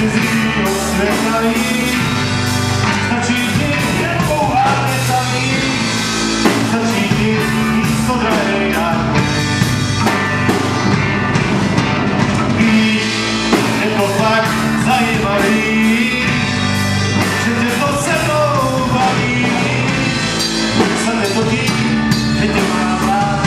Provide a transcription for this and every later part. cizího světa jít. Stačí jít jednou a nesamý, stačí jít místo drejna. Víš, je to fakt zajímavý, že tě to se mnou baví. Se nepotí, že tě mám rád.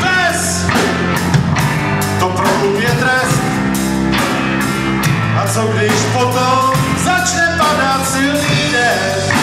pes, to pro klub je trest. A co když potom začne padat silný den?